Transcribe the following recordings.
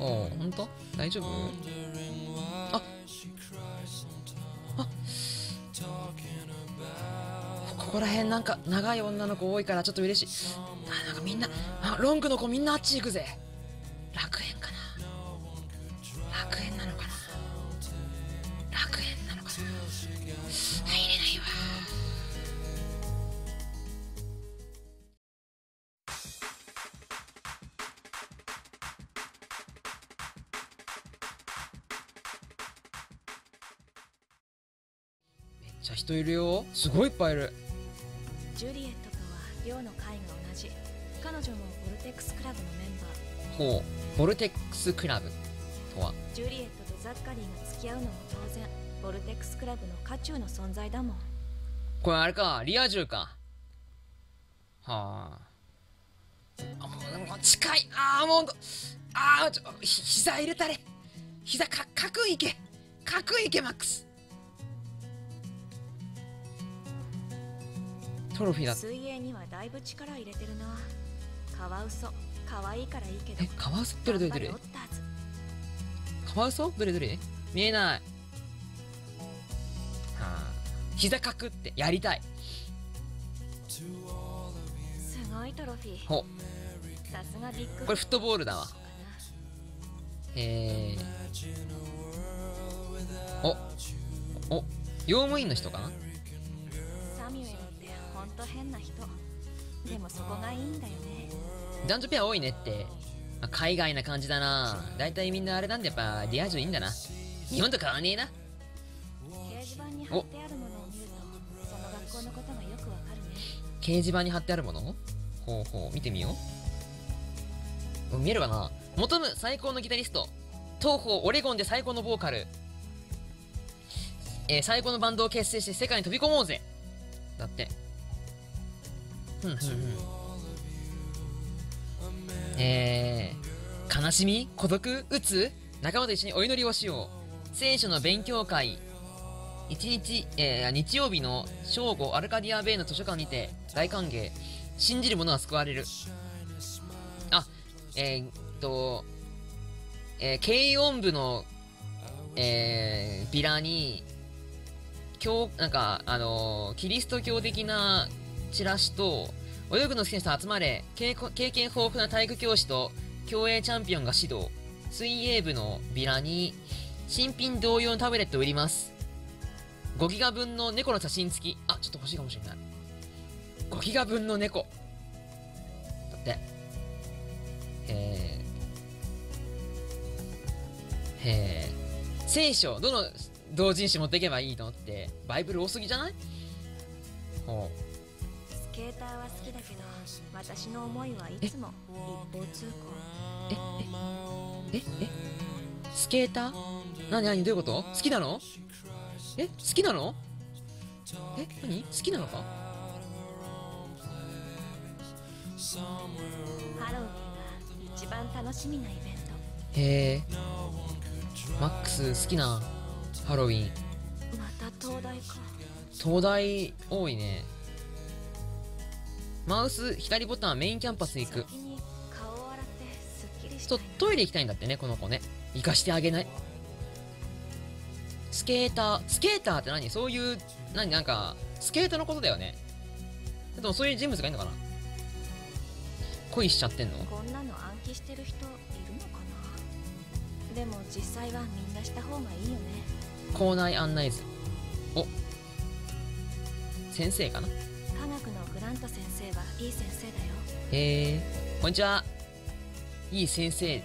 おー、ほんと？大丈夫？ああ、ここら辺なんか長い女の子多いからちょっと嬉しい。あ、なんかみんな、あ、ロングの子みんなあっち行くぜ。楽園かな、楽園なのかな、楽園なのかな、入れないわ。めっちゃ人いるよ、すごいいっぱいいる。ジュリエットとは寮の会が同じ。彼女もボルテックスクラブのメンバー。ほう、ボルテックスクラブとは？ジュリエットとザッカリーが付き合うのも当然、ボルテックスクラブの渦中の存在だもん。これあれか、リア充か。はあ。あ、もう近い。ああ、もう、ああ、膝入れたれ。膝か、角いけ。角いけ、マックス。トロフィーだ。水泳にはだいぶ力入れてるな。カワウソ。かわいいからいいけど。え、カワウソどれどれどれ？カワウソどれどれ？見えない。はあ、膝かくってやりたい。すごいトロフィー。ほ。さすがビッグ。これフットボールだわ。へえ。お、お、用務員の人かな？サミュエルって本当変な人。でもそこがいいんだよね。男女ペア多いねって、まあ、海外な感じだな。だいたいみんなあれなんで、やっぱリア充いいんだな。日本と変わんねえな。お、掲示板に貼ってあるもの？ほうほう、見てみよう。見えるかな。求む最高のギタリスト、東方オレゴンで最高のボーカル、最高のバンドを結成して世界に飛び込もうぜだって。ふんふんふん。悲しみ、孤独、鬱、仲間と一緒にお祈りをしよう。聖書の勉強会、日曜日の正午、アルカディアベイの図書館にて大歓迎。信じる者は救われる。あ、軽音部の、ビラになんか、キリスト教的なチラシと、泳ぐの好きな人集まれ、経験豊富な体育教師と競泳チャンピオンが指導。水泳部のビラに新品同様のタブレットを売ります。5ギガ分の猫の写真付き。あ、ちょっと欲しいかもしれない。5ギガ分の猫だって。へえ。聖書、どの同人誌持っていけばいいのって。バイブル多すぎじゃない？ほう。スケーターは好きだけど、私の思いはいつも一方通行。えスケーター？何どういうこと？好きなの？え、好きなの？え、何？好きなのか？ハロウィンが一番楽しみなイベント。へえ。マックス好きなハロウィン。また東大か。東大多いね。マウス左ボタンはメインキャンパス行く。トイレ行きたいんだってね、この子ね。行かしてあげない。スケーターって何？そういう、なんか、スケートのことだよね。でもそういう人物がいるのかな？恋しちゃってんの？こんなの暗記してる人いるのかな？でも実際はみんなした方がいいよね。校内案内図。お、先生かな？科学のグラント先生はいい先生だよ。へえ、こんにちは。いい先生。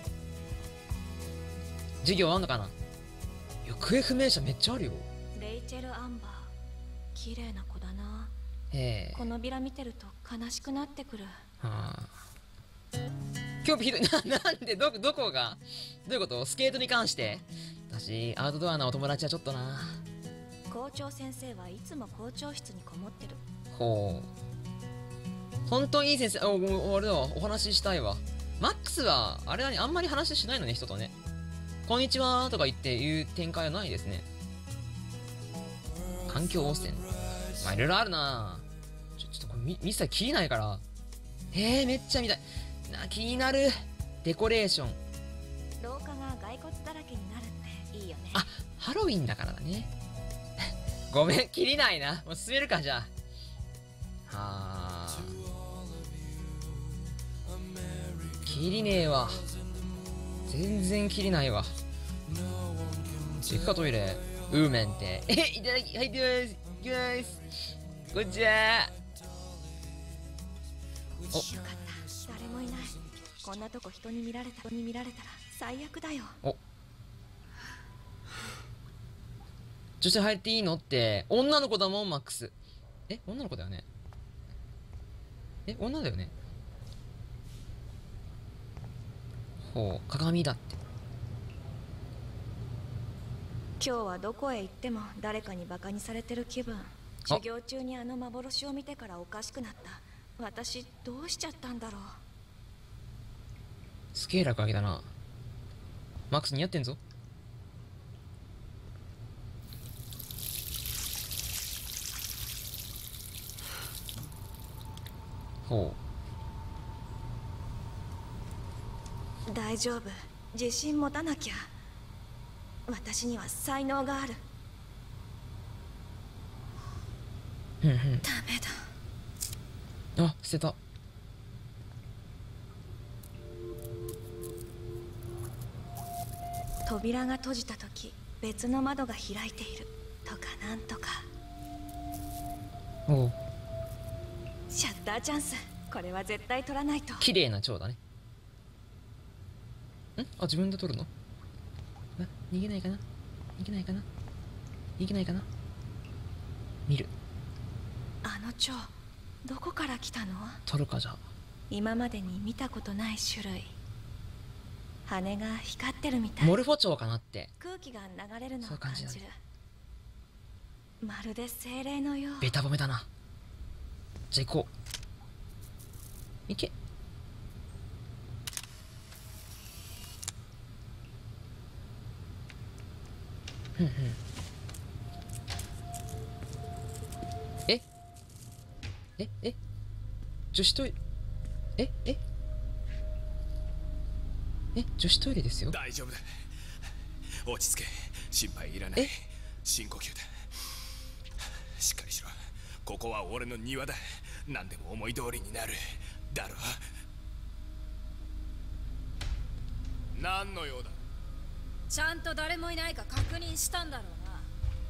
授業あんのかな？行方不明者めっちゃあるよ。レイチェル・アンバー、綺麗な子だな。へえ。このビラ見てると悲しくなってくる。はあ。今日ひどい。なんでどこがどういうこと？スケートに関して。私アウトドアなお友達はちょっとな。校長先生はいつも校長室にこもってる。ほう、本当にいい先生。あれだわ、お話ししたいわ。マックスはあれだね、あんまり話しないのね、人とね。こんにちはとか言って言う展開はないですね。環境汚染、まあいろいろあるな。ちょっとこれ見せたら切りないから。めっちゃ見たいな、気になる。デコレーション、廊下骸骨だらけになるっていいよね。あ、ハロウィンだからだね。ごめん、切りないな。もう進めるか、じゃあ。はあ。切りねえわ。全然切りないわ。行くか、トイレ。ウーメンって。いただき、はい、でーす。いきます。こんにちは。お。よかった。誰もいない。こんなとこ人に見られたら最悪だよ。お。女子入っていいのって、女の子だもん、マックス。え、女の子だよね。え、女だよね。ほう、鏡だって。今日はどこへ行っても誰かにバカにされてる気分。授業中にあの幻を見てからおかしくなった。私、どうしちゃったんだろう。すげえ楽あげだな。マックス似合ってんぞ。ほう。大丈夫。自信持たなきゃ。私には才能がある。ダメだ。あ、捨てた。扉が閉じた時、別の窓が開いているとかなんとか。おう。シャッターチャンス、これは絶対取らないと。綺麗な蝶だね。ん？あ、自分で取るの？あ、逃げないかな？逃げないかな？見る。あの蝶、どこから来たの？取るか、じゃあ。今までに見たことない種類。羽が光ってるみたい。モルフォ蝶かなって。空気が流れるのを感じる。そういう感じだね。まるで精霊のよう。ベタ褒めだな。じゃあ行こう。行け。ふんふん。え女子トイレ。女子トイレですよ。大丈夫だ。落ち着け。心配いらない。深呼吸だ。しっかりしろ。ここは俺の庭だ。何でも思い通りになるだろう。何の用だ。ちゃんと誰もいないか確認したんだろうな。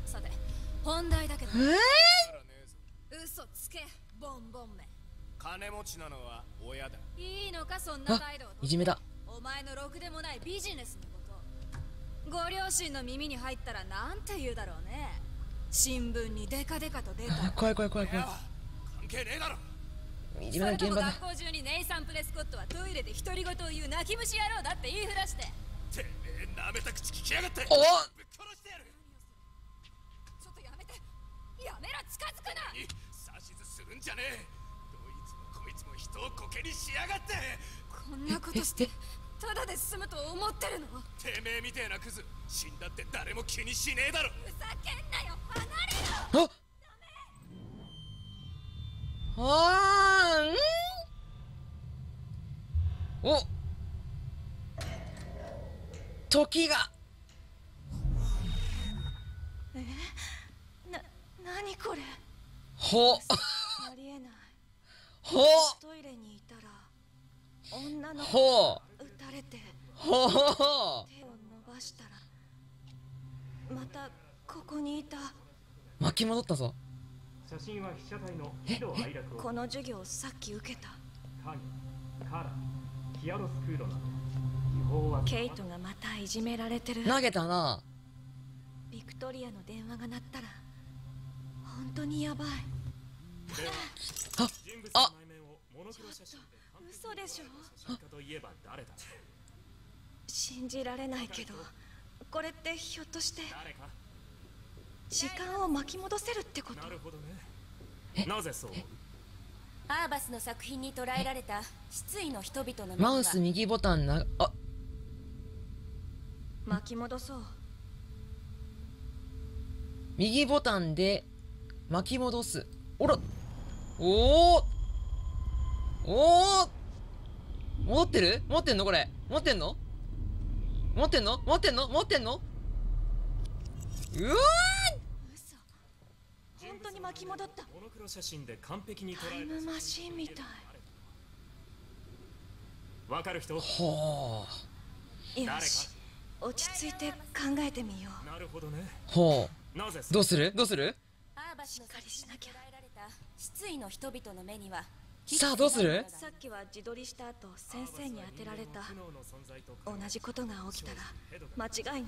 さて本題だけど。嘘つけ、ボンボンめ。金持ちなのは親だ。いいのか、そんな態度。いじめだ。お前のろくでもないビジネスのこと。ご両親の耳に入ったらなんて言うだろうね。新聞にデカデカと出た。怖い。関係ねえだろ。いじめの現場だ。学校中にネイサン・プレスコットはトイレで独り言を言う泣き虫野郎だって言いふらして。てめえ舐めた口聞きやがって。おお。ぶっ殺してやる。ちょっとやめて。やめろ、近づくな。指図するんじゃねえ。どいつもこいつも人をコケにしやがって。こんなことしてただで済むと思ってるの。てめえみてえなクズ、死んだって誰も気にしねえだろ。ふざけんなよ、離れろ。ああー、うん。お、時が。何これ。ほう。ありえない。ほう。トイレにいたら女の子が撃たれて、ほう。手を伸ばしたらまたここにいた。巻き戻ったぞ。写真は被写体の喜怒哀楽を。この授業をさっき受けた。カニ、カラ、キアロスクーロなど違法は。ケイトがまたいじめられてる。投げたな。ビクトリアの電話が鳴ったら本当にやばい。あ、嘘でしょ。信じられないけど、これってひょっとして時間を巻き戻せるってこと。なるほどね。なぜそう。アーバスの作品に捉えられた失意の人々の。マウス右ボタンな。あ、巻き戻そう。右ボタンで巻き戻す。おら、おおおお、戻ってる？持ってんのこれ。持ってんの？持ってんの持ってんの持ってんの。うわー、本当に巻き戻った。モノクロ写真で完璧に捉えたタイムマシンみたい。わかる人。ほう、よし、落ち着いて考えてみよう。なるほどね。ほう、どうするどうする。しっかりしなきゃ。失意の人々の目には。さあどうする。さっきは自撮りした後、先生に当てられた。同じことが起きたら間違いない。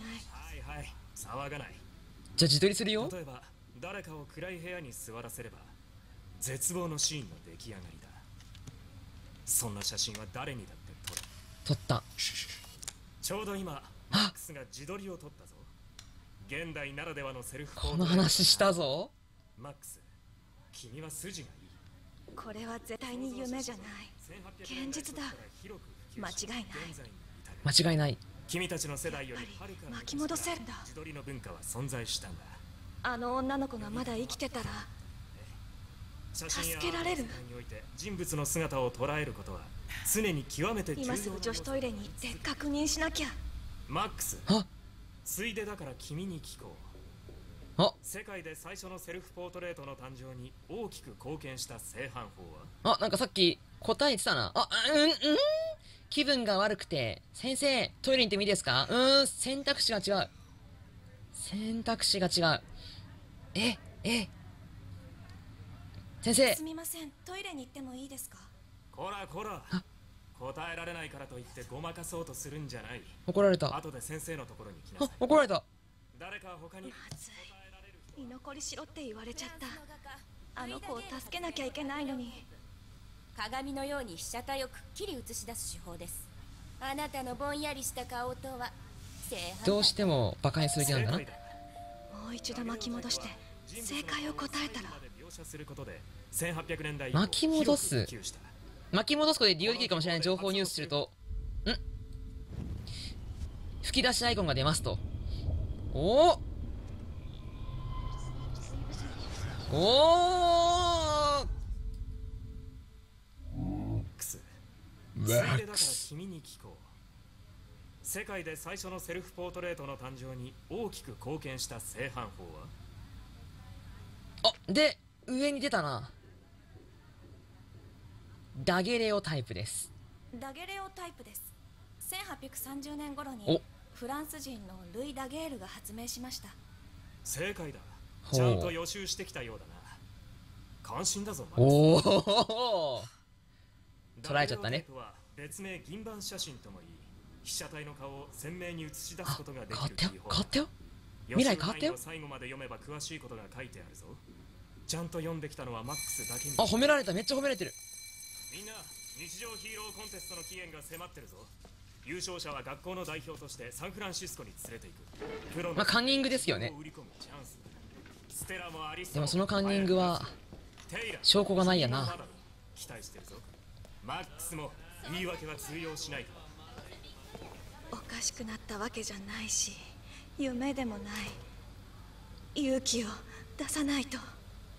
はいはい、騒がない。じゃあ自撮りするよ。例えば誰かを暗い部屋に座らせれば絶望のシーンの出来上がりだ。そんな写真は誰にだって撮る。撮った。ちょうど今マックスが自撮りを撮ったぞ。現代ならではのセルフこの話したぞ。マックス、君は筋がいい。これは絶対に夢じゃない、現実だ。間違いない間違いない。君たちの世代より巻き戻せるんだ。自撮りの文化は存在したんだ。あの女の子がまだ生きてたら助けられる。人物の姿を捉えることは常に極めて重要。今すぐ女子トイレに行って確認しなきゃ。マックス、ついでだから君に聞こう。世界で最初のセルフポートレートの誕生に大きく貢献した正反法は。なんかさっき答えてたな。気分が悪くて先生トイレに行ってもいいですか。選択肢が違う。選択肢が違う。先生、すみません、トイレに行ってもいいですか。こらこら、答えられないからといってごまかそうとするんじゃない。怒られた。後で先生のところに来なさい。怒られた。誰か他に。まずい、居残りしろって言われちゃった。あの子を助けなきゃいけないのに。鏡のように被写体をくっきり映し出す手法です。あなたのぼんやりした顔とはどうしても馬鹿にする気なんだな。もう一度巻き戻して正解を答えたら。巻き戻す、巻き戻すことで利用できるかもしれない情報を入手すると吹き出しアイコンが出ますと。おおおー、君に聞こう。世界で最初のセルフポートレートの誕生に大きく貢献した正反法は。で上に出たな。ダゲレオタイプです。ダゲレオタイプです。1830年頃にフランス人のルイ・ダゲールが発明しました。正解だ。ちゃんと予習してきたようだな。関心だぞ。おお、捉えちゃったね。別名銀板写真ともいい、被写体の顔を鮮明に映し出すことができる。変わったよ。未来変わったよ。最後まで読めば詳しいことが書いてあるぞ。ちゃんと読んできたのはマックスだけに。褒められた。めっちゃ褒められてる。みんな、日常ヒーローコンテストの期限が迫ってるぞ。優勝者は学校の代表としてサンフランシスコに連れていく。プロのカンニングですよね。でもそのカンニングは証拠がないやな。期待してるぞ。マックスも言い訳は通用しないから。おかしくなったわけじゃないし夢でもない。勇気を出さないと。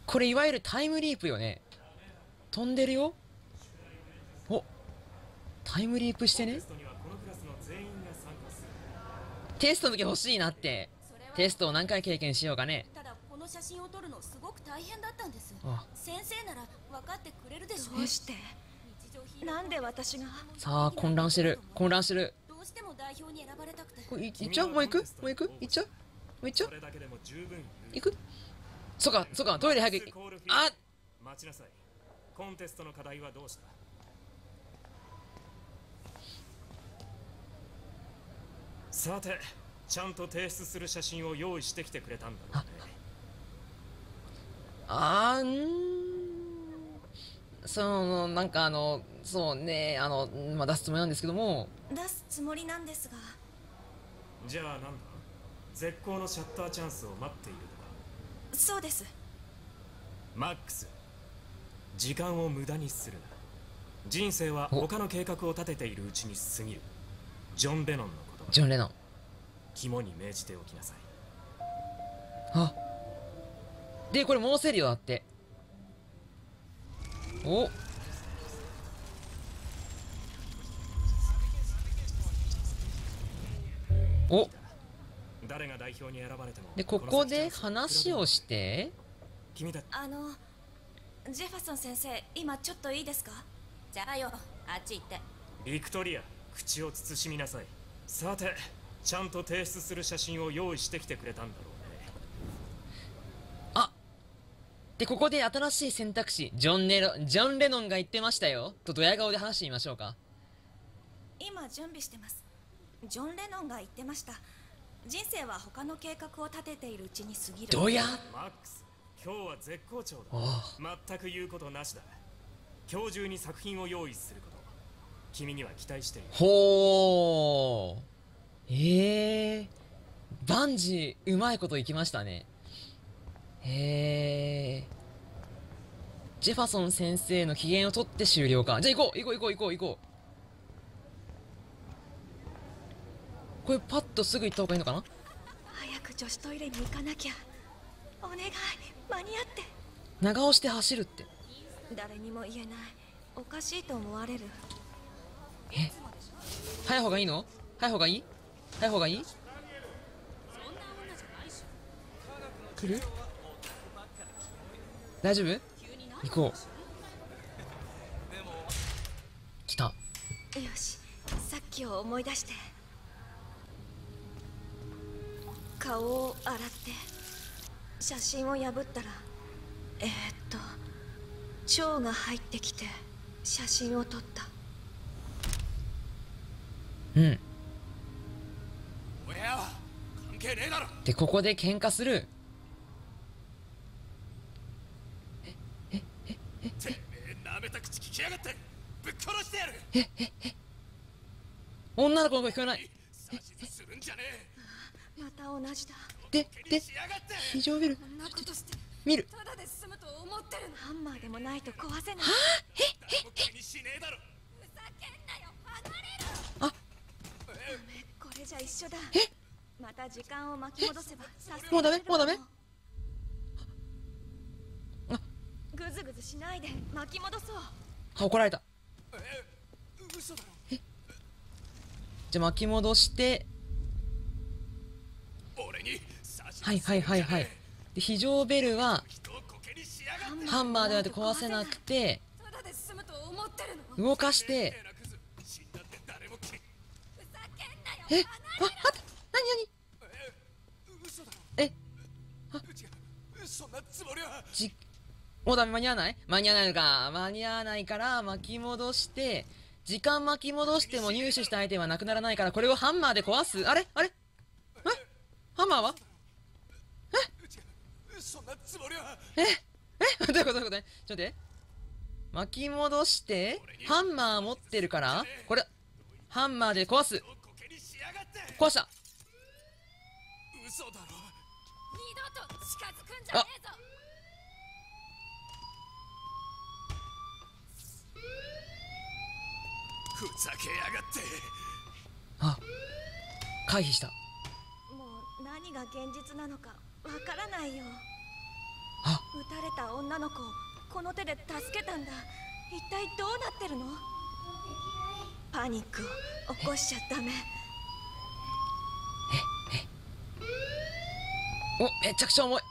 これいわゆるタイムリープよね。飛んでるよ。タイムリープしてね。テストの時欲しいなって。テストを何回経験しようかね。この写真を撮るのすごく大変だったんです。先生なら分かってくれるでしょう。どうしてなんで私が。さあ混乱してる混乱してる。どうしても代表に選ばれたくて。行っちゃう。もう行くもう行く。行っちゃうもう行っちゃう。行く。そうかそうか、トイレ早く。待ちなさい。コンテストの課題はどうした。さて、ちゃんと提出する写真を用意してきてくれたんだろうね。なんかそうね、出すつもりなんですけども。出すつもりなんですが。じゃあなんだ、絶好のシャッターチャンスを待っているのか。そうです。マックス、時間を無駄にするな。人生は他の計画を立てているうちに過ぎる。ジョン・レノンの言葉。ジョン・レノン。肝に銘じておきなさい。で、これ戻せるよだって。おで、ここで話をして、ジェファソン先生、今ちょっといいですか？じゃあよ、あっち行って。ビクトリア、口を慎みなさい。さて、ちゃんと提出する写真を用意してきてくれたんだろうね。あ、でここで新しい選択肢、ジョン・レノンが言ってましたよとドヤ顔で話してみましょうか。今準備してます。ジョン・レノンが言ってました。人生は他の計画を立てているうちに過ぎる。どうやマックス、今日は絶好調だ。全く言うことなしだ。今日中に作品を用意すること、君には期待している。ほー、バンジーうまいこといきましたね。ジェファソン先生の機嫌を取って終了か。じゃあ行こう。これパッとすぐ行った方がいいのかな。早く女子トイレに行かなきゃ。お願い、間に合って。長押して走るって、誰にも言えない。おかしいと思われる。え、早い方がいいの？早い方がいい？来る？大丈夫？行こう。来た。よし、さっきを思い出して。顔を洗って写真を破ったら蝶が入ってきて写真を撮った。うんで、ここで喧嘩する。女の子の声聞こえない。また同じだ。で、非常ベル。見る。ただで済むと思ってる。ハンマーでもないと壊せない。はあ、にしねえだろ。ふざけんなよ、離れる。あ、これじゃ一緒だ。また時間を巻き戻せば。もうダメ。ぐずぐずしないで巻き戻そう。あ、怒られた。嘘だろ。じゃあ巻き戻して。はい。で、非常ベルはハンマーでは壊せなくて動かして。えっ、あっ、何？え、あ、もうダメ、間に合わないのか。間に合わないから巻き戻して、時間巻き戻しても入手したアイテムはなくならないから、これをハンマーで壊す。あれハンマーは？どういうこと？ちょっと待って。巻き戻してハンマー持ってるから、これハンマーで壊す。壊した。あ、ふざけやがって。あ、回避した。何が現実なのかわからないよ。撃たれた女の子をこの手で助けたんだ。一体どうなってるの？パニックを起こしちゃダメ。お、めちゃくちゃ重い。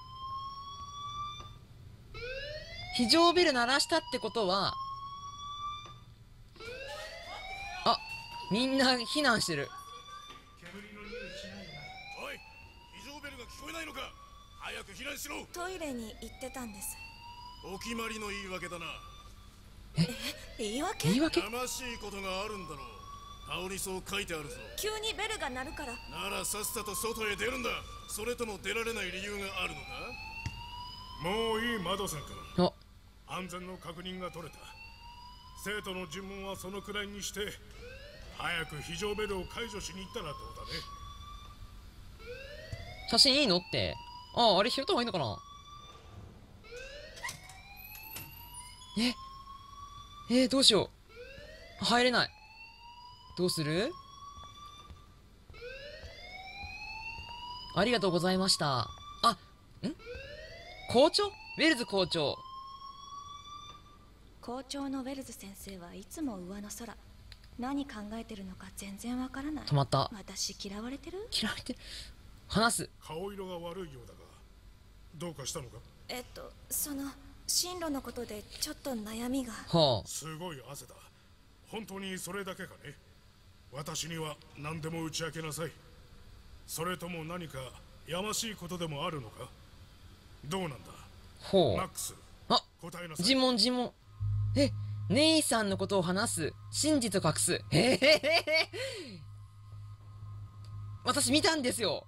非常ベル鳴らしたってことは、あ、みんな避難してる。早く避難しろ。トイレに行ってたんです。お決まりの言い訳だな。言い訳？やましいことがあるんだろう。顔にそう書いてあるぞ。急にベルが鳴るから。ならさっさと外へ出るんだ。それとも出られない理由があるのか。もういい、マドさん君。安全の確認が取れた。生徒の尋問はそのくらいにして、早く非常ベルを解除しに行ったらどうだね。写真いいのって、あれ拾った方がいいのかな。どうしよう、入れない。どうする？ありがとうございました。あ、ん？ウェルズ校長のウェルズ先生はいつも上の空。何考えてるのか全然わからない。止まった。私嫌われてる？嫌われてる。話す。顔色が悪いようだが、どうかしたのか？その進路のことでちょっと悩みが。はあ。すごい汗だ。本当にそれだけかね。私には何でも打ち明けなさい。それとも何かやましいことでもあるのか？どうなんだ。ほう。マックス。あ、答えなさい。尋問尋問。え、姉さんのことを話す。真実を隠す。私見たんですよ。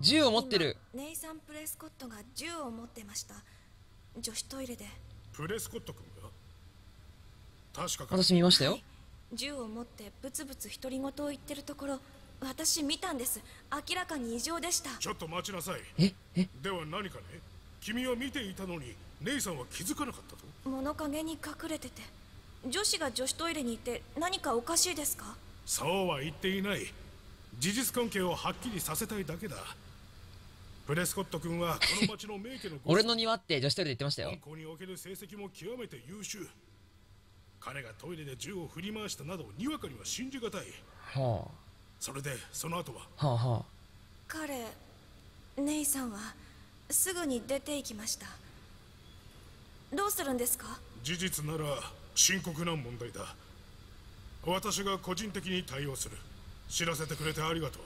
銃を持ってる。ネイサン・プレスコットが銃を持ってました。女子トイレで。プレスコット君が。確か私見ましたよ。はい、銃を持ってブツブツ独り言を言ってるところ、私見たんです。明らかに異常でした。ちょっと待ちなさい。では何かね。君を見ていたのに、ネイさんは気づかなかったと。物陰に隠れてて、女子が女子トイレにいて何かおかしいですか？そうは言っていない。事実関係をはっきりさせたいだけだ。プレスコット君はこの町の名家の俺の庭って女子トイレで言ってましたよ。高校における成績も極めて優秀。彼がトイレで銃を振り回したなどにわかには信じがたい。はあ。それでその後は。はあはあ。彼、姉さんはすぐに出て行きました。どうするんですか？事実なら深刻な問題だ。私が個人的に対応する。知らせてくれてありがとう。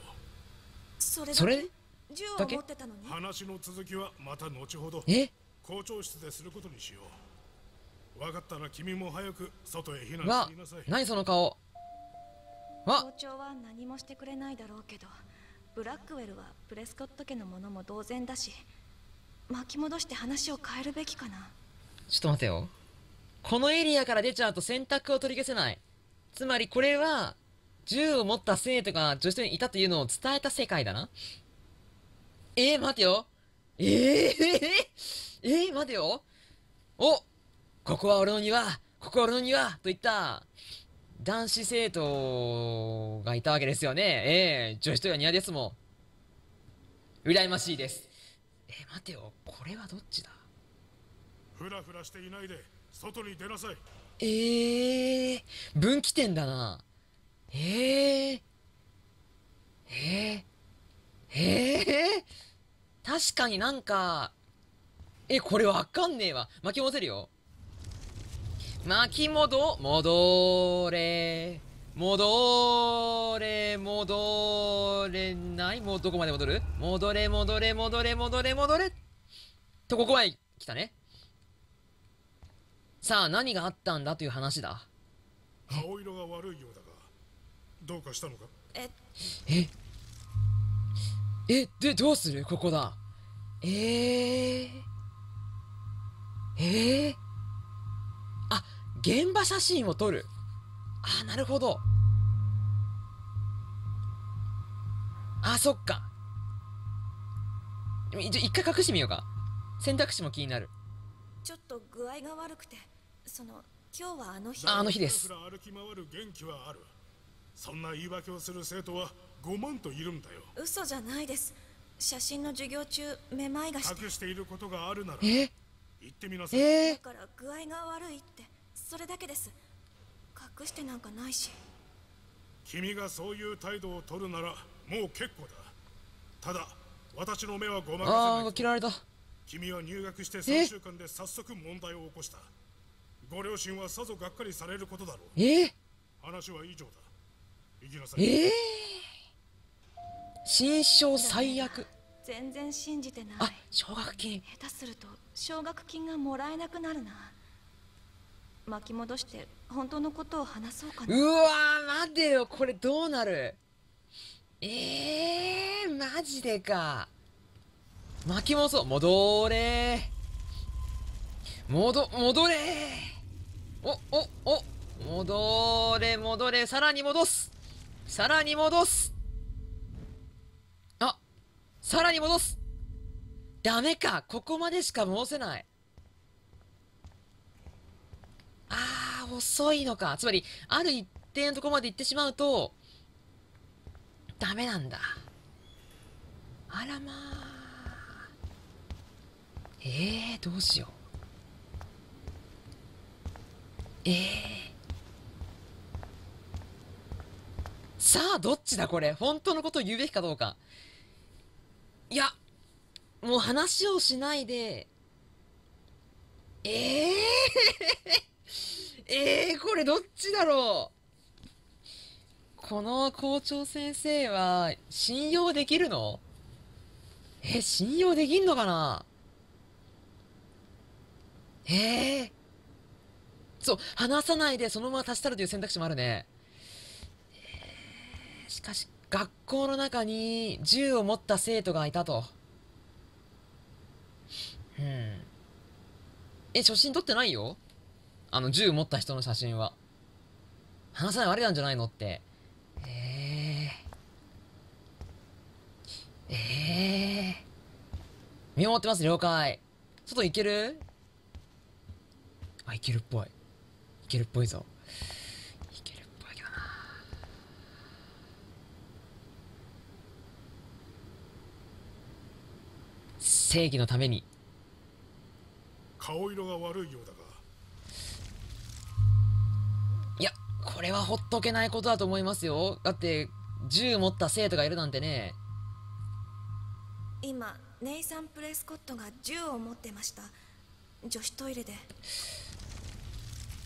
それ銃を持ってたのに。話の続きはまた後ほど。校長室ですることにしよう。分かったら君も早く外へ避難しなさい。何その顔。校長は何もしてくれないだろうけど、ブラックウェルはプレスコット家のものも同然だし、巻き戻して話を変えるべきかな。ちょっと待てよ。このエリアから出ちゃうと選択を取り消せない。つまりこれは銃を持った生徒が女子にいたというのを伝えた世界だな。待てよ。待てよ。お、ここは俺の庭、ここは俺の庭といった男子生徒がいたわけですよね。女子という庭ですもん。羨ましいです。待てよ。これはどっちだ。ふらふらしていないで外に出なさい。分岐点だな。確かになんか、これわかんねえわ。巻き戻せるよ。戻れない。もうどこまで戻る？戻れ。と、ここまで来たね。さあ、何があったんだという話だ。顔色が悪いようだが、どうかしたのか？で、どうする？ここだ。あ、現場写真を撮る。あ、なるほど。あ、そっか。一回隠してみようか。選択肢も気になる。ちょっと具合が悪くて、今日はあの日。あの日です。歩き回る元気はある。そんな言い訳をする生徒は5万といるんだよ。嘘じゃないです。写真の授業中、めまいがして。隠していることがあるなら、言ってみなさい。だから具合が悪いって、それだけです。隠してなんかないし。君がそういう態度を取るなら、もう結構だ。ただ、私の目はごまかせない。切られた。君は入学して3週間で早速問題を起こした。ご両親はさぞがっかりされることだろう。話は以上だ。心証最悪。全然信じてない。あ、奨学金。下手すると奨学金がもらえなくなるな。巻き戻して本当のことを話そうかな。うわー、待てよ。これどうなる？マジでか。巻き戻そう。戻れ。戻れ。さらに戻す。あ、さらに戻す。ダメか。ここまでしか戻せない。あー、遅いのか。つまり、ある一定のところまで行ってしまうと、ダメなんだ。あらまあ。どうしよう。さあ、どっちだこれ。本当のことを言うべきかどうか。いや、もう話をしないで、これどっちだろう。この校長先生は信用できるの？信用できんのかな？そう、話さないでそのまま立ち去るという選択肢もあるね。しかし、学校の中に銃を持った生徒がいたと。写真撮ってないよ？銃持った人の写真は。話さないあれなんじゃないのって。見守ってます、了解。外行ける？あ、行けるっぽい。行けるっぽいぞ。行けるっぽいけどな。正義のために。顔色が悪いようだが。いや、これはほっとけないことだと思いますよ。だって、銃持った生徒がいるなんてね。今、ネイサン・プレスコットが銃を持ってました。女子トイレで。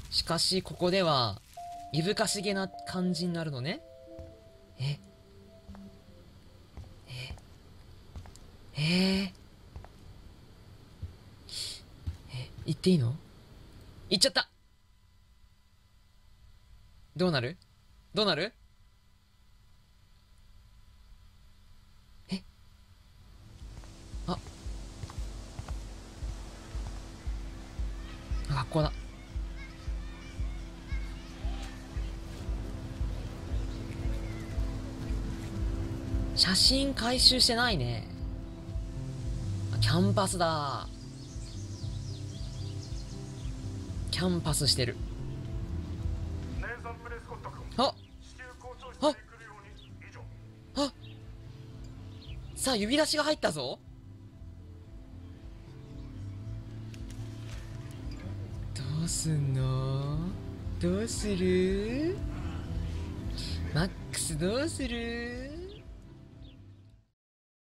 しかし、ここでは、いぶかしげな感じになるのね。行っていいの？行っちゃった。どうなる？どうなる？あ、学校だ。写真回収してないね。キャンパスだ。キャンパスしてる。あ、さあ、指出しが入ったぞ。どうすんの？どうする？マックスどうする？